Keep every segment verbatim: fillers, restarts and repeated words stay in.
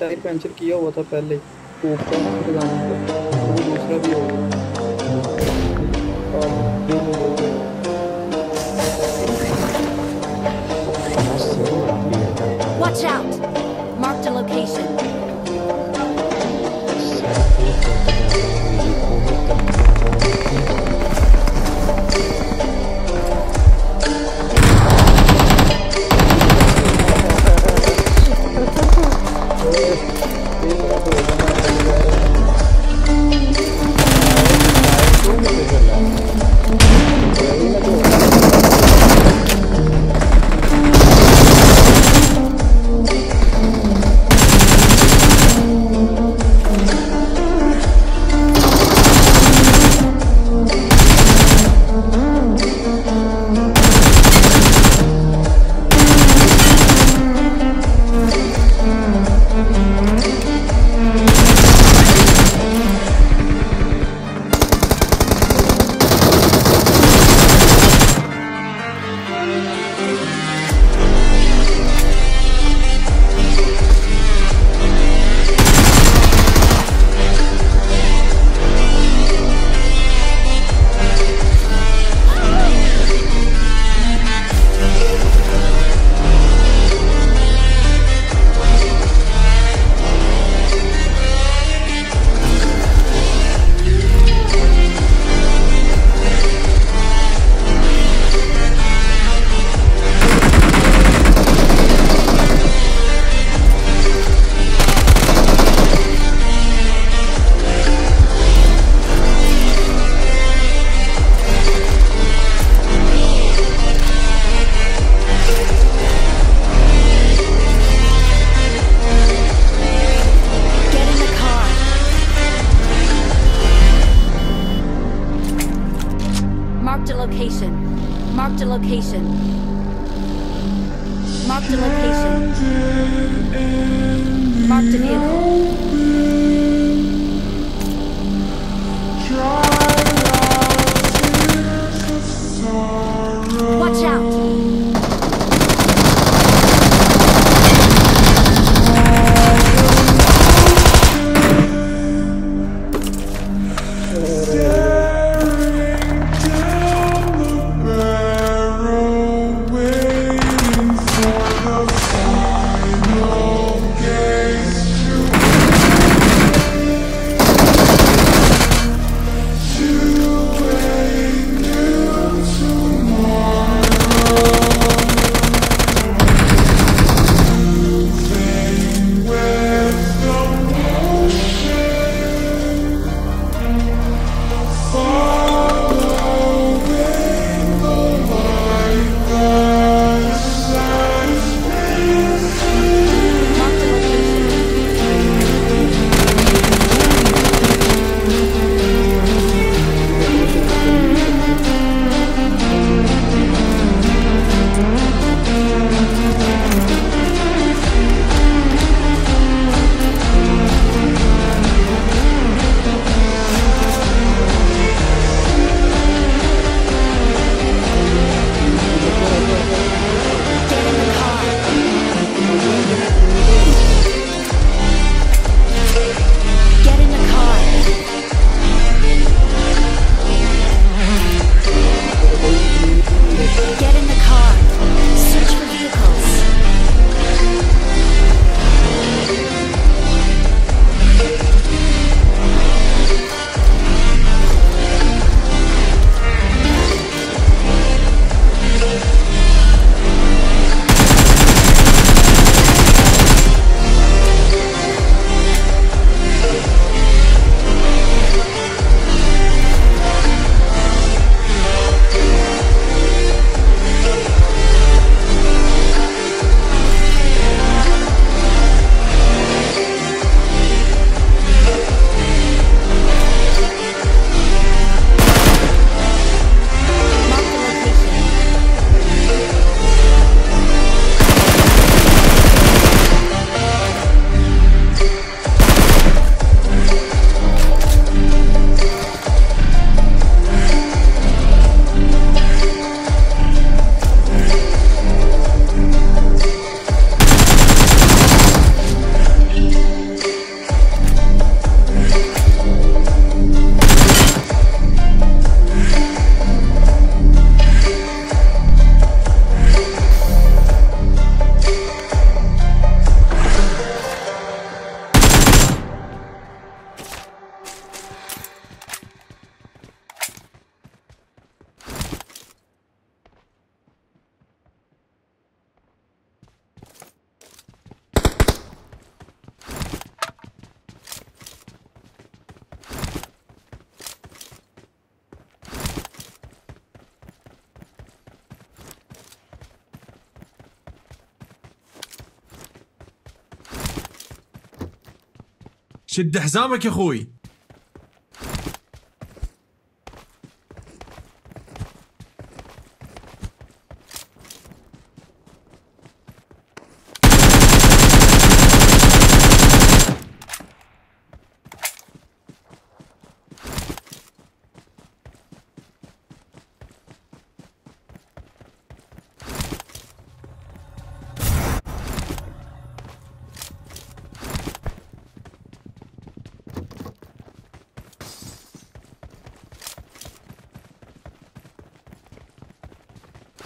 Tyre puncture किया हुआ था पहले दूसरा भी होगा। Watch out! Marked a location. Marked a location. Marked a location. Marked a vehicle. Watch out! شد حزامك يا اخوي.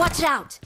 Watch out!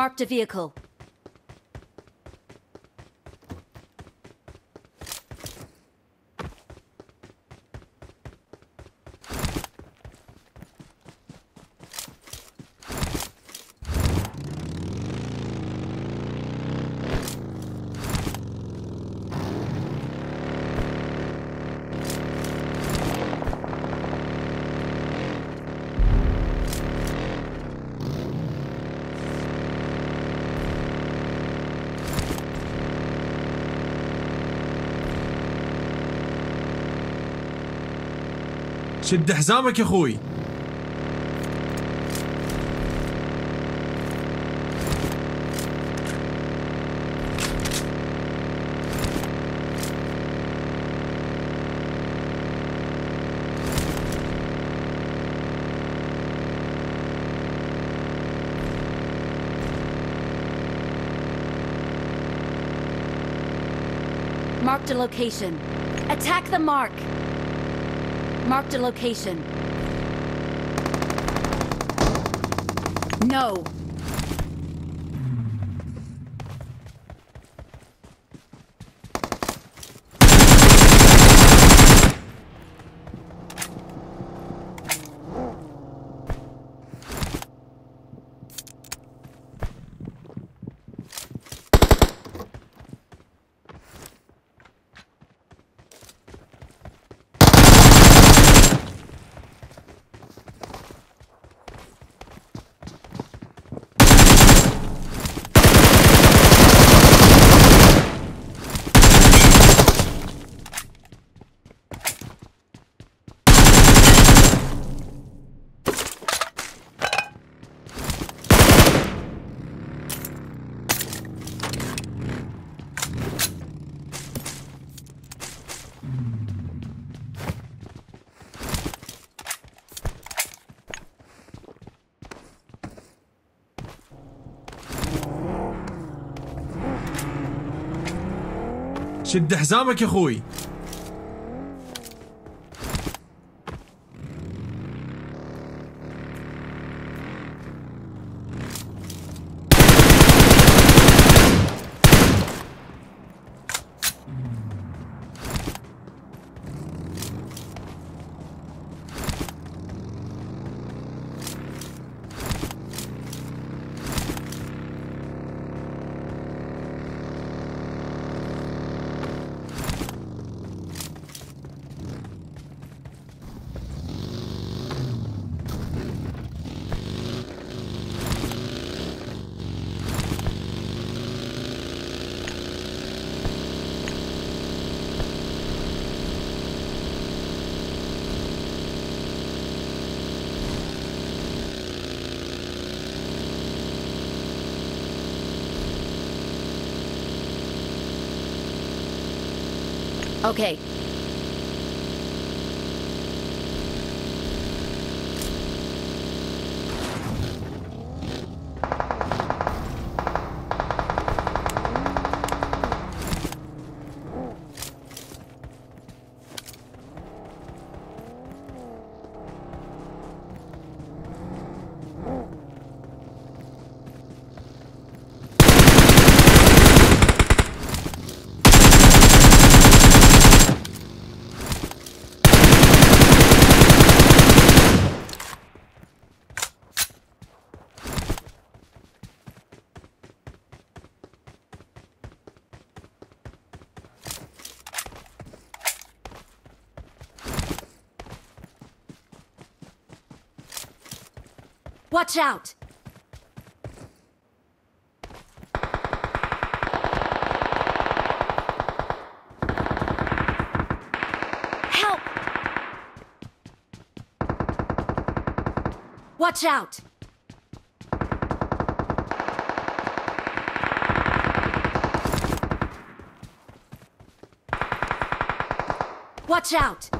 Marked a vehicle. شد حزامك يا اخوي. Marked a location. Attack the mark. Marked a location. No. شد حزامك يا اخوي. Okay. Watch out! Help! Watch out! Watch out!